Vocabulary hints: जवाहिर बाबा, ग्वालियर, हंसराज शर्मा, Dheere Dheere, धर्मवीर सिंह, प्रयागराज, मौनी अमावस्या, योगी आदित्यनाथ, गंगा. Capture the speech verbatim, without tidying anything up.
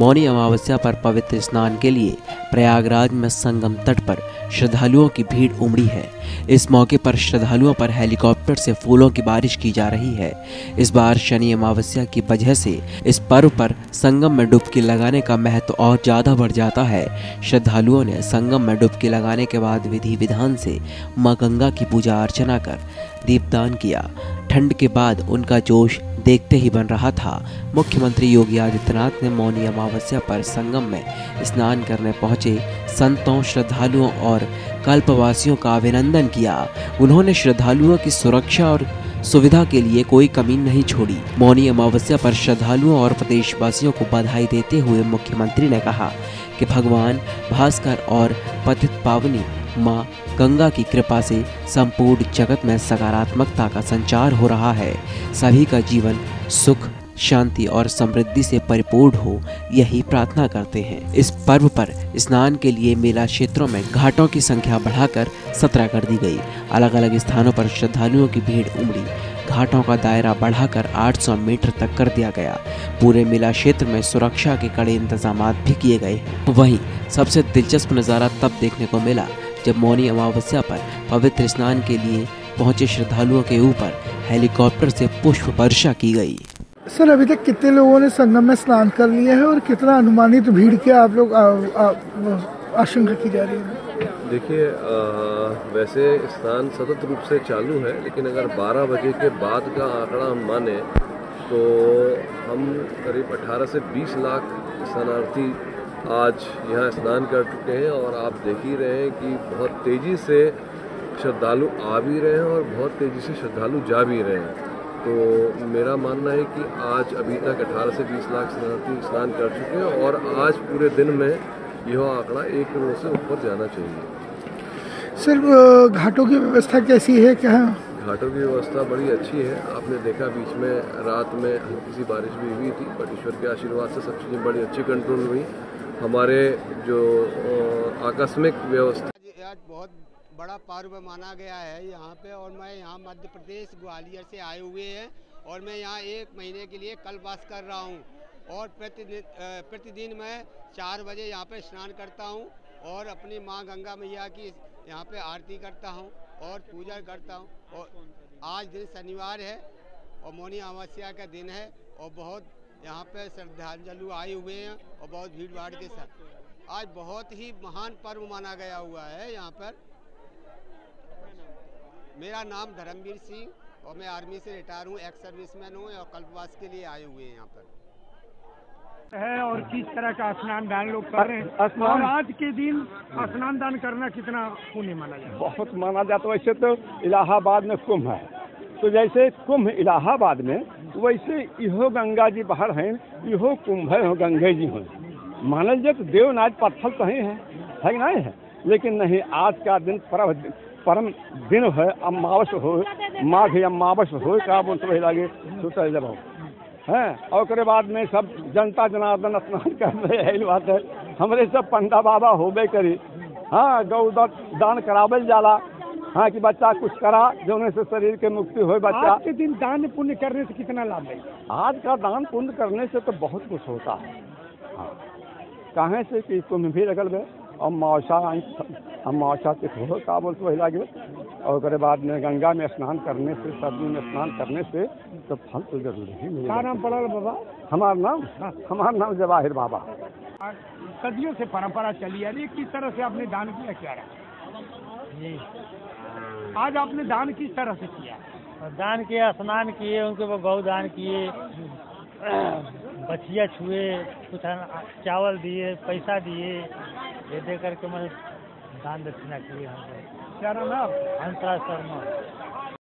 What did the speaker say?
मौनी अमावस्या पर पवित्र स्नान के लिए प्रयागराज में संगम तट पर श्रद्धालुओं की भीड़ उमड़ी है। इस मौके पर श्रद्धालुओं पर हेलीकॉप्टर से फूलों की बारिश की जा रही है। इस बार शनि अमावस्या की वजह से इस पर्व पर संगम में डुबकी लगाने का महत्व और ज़्यादा बढ़ जाता है। श्रद्धालुओं ने संगम में डुबकी लगाने के बाद विधि विधान से माँ गंगा की पूजा अर्चना कर दीपदान किया। ठंड के बाद उनका जोश देखते ही बन रहा था। मुख्यमंत्री योगी आदित्यनाथ ने मौनी अमावस्या पर संगम में स्नान करने पहुंचे संतों, श्रद्धालुओं और कल्पवासियों का अभिनंदन किया। उन्होंने श्रद्धालुओं की सुरक्षा और सुविधा के लिए कोई कमी नहीं छोड़ी। मौनी अमावस्या पर श्रद्धालुओं और प्रदेशवासियों को बधाई देते हुए मुख्यमंत्री ने कहा कि भगवान भास्कर और पतित पावनी माँ गंगा की कृपा से संपूर्ण जगत में सकारात्मकता का संचार हो रहा है। सभी का जीवन सुख, शांति और समृद्धि से परिपूर्ण हो, यही प्रार्थना करते हैं। इस पर्व पर स्नान के लिए मेला क्षेत्रों में घाटों की संख्या बढ़ाकर सत्रह कर दी गई। अलग अलग स्थानों पर श्रद्धालुओं की भीड़ उमड़ी। घाटों का दायरा बढ़ाकर आठ सौ मीटर तक कर दिया गया। पूरे मेला क्षेत्र में सुरक्षा के कड़े इंतजाम भी किए गए। वहीं सबसे दिलचस्प नज़ारा तब देखने को मिला जब मौनी अमावस्या पर पवित्र स्नान के लिए पहुंचे श्रद्धालुओं के ऊपर हेलीकॉप्टर से पुष्प वर्षा की गई। सर, अभी तक कितने लोगों ने संगम में स्नान कर लिया है और कितना अनुमानित भीड़ के आप लोग आशंका की जा रही है? देखिए, वैसे स्नान सतत रूप से चालू है, लेकिन अगर बारह बजे के बाद का आंकड़ा हम माने तो हम करीब अठारह से बीस लाख शरणार्थी आज यहाँ स्नान कर चुके हैं। और आप देख ही रहे हैं कि बहुत तेज़ी से श्रद्धालु आ भी रहे हैं और बहुत तेज़ी से श्रद्धालु जा भी रहे हैं। तो मेरा मानना है कि आज अभी तक अठारह से बीस लाख शरणार्थी स्नान कर चुके हैं और आज पूरे दिन में यह आंकड़ा एक करोड़ से ऊपर जाना चाहिए। सर, घाटों की व्यवस्था कैसी है? क्या घाटों की व्यवस्था बड़ी अच्छी है। आपने देखा बीच में रात में हल्की सी बारिश भी हुई थी, बट ईश्वर के आशीर्वाद से सब चीज़ें बड़ी अच्छी कंट्रोल हुई। हमारे जो आकस्मिक व्यवस्था आज बहुत बड़ा पर्व माना गया है यहाँ पे। और मैं यहाँ मध्य प्रदेश ग्वालियर से आए हुए हैं और मैं यहाँ एक महीने के लिए कल्पवास कर रहा हूँ और प्रतिदिन प्रतिदिन मैं चार बजे यहाँ पे स्नान करता हूँ और अपनी माँ गंगा मैया की यहाँ पे आरती करता हूँ और पूजा करता हूँ। और आज दिन शनिवार है और मौनी अमावस्या का दिन है और बहुत यहाँ पे श्रद्धालु आए हुए हैं और बहुत भीड़ भाड़ के साथ। आज बहुत ही महान पर्व माना गया हुआ है यहाँ पर। मेरा नाम धर्मवीर सिंह और मैं आर्मी से रिटायर हूँ, एक्स सर्विसमैन हूँ और कल्पवास के लिए आए हुए हैं यहाँ पर है। और किस तरह का स्नान दान लोग कर रहे हैं और आज के दिन स्नान दान करना कितना पुण्य माना जाता है? बहुत माना जाता है। वैसे तो इलाहाबाद में कुंभ है, तो जैसे कुंभ इलाहाबाद में वैसे इहो गंगा जी बाहर हैं, इहो कुंभ है, गंगे जी हैं। मानल जाए तो देवनाथ पत्थर तो ही है, है नहीं है, लेकिन नहीं आज का दिन परम परम दिन है। अमावस हो, माघ अमावस हो, का बोल तो लगे सुतल जब हैं और उसके बाद में सब जनता जनार्दन स्नान कर रहे हैं। यही बात है, हमारे सब पंडा बाबा होबे करी। हाँ, गौ दान करावल जाला। हाँ, कि बच्चा कुछ करा जो से शरीर के मुक्ति हो। बच्चा आज के दिन दान पुण्य करने से कितना लाभ है? आज का दान पुण्य करने से तो बहुत कुछ होता है। हाँ, कहें से कि कुंभ भी लगल गए और मावसा आई हम मावसा के हो का बोलते वही लगे और उसके बाद में गंगा में स्नान करने से, सरजू में स्नान करने से तो फल तो जरूरी है। क्या नाम पड़ा बाबा? हमारा नाम हाँ। हमारा नाम जवाहिर बाबा। सदियों से परंपरा चली आ रही है। किस तरह से आपने दान किया? क्या रहा आज आपने दान किस तरह से किया? दान किया, स्नान किए, उनके गौ दान किए, बचिया छुए, कुछ चावल दिए, पैसा दिए, ये दे करके मतलब दान दक्षिणा किए। हमको क्या नाम है? हंसराज शर्मा।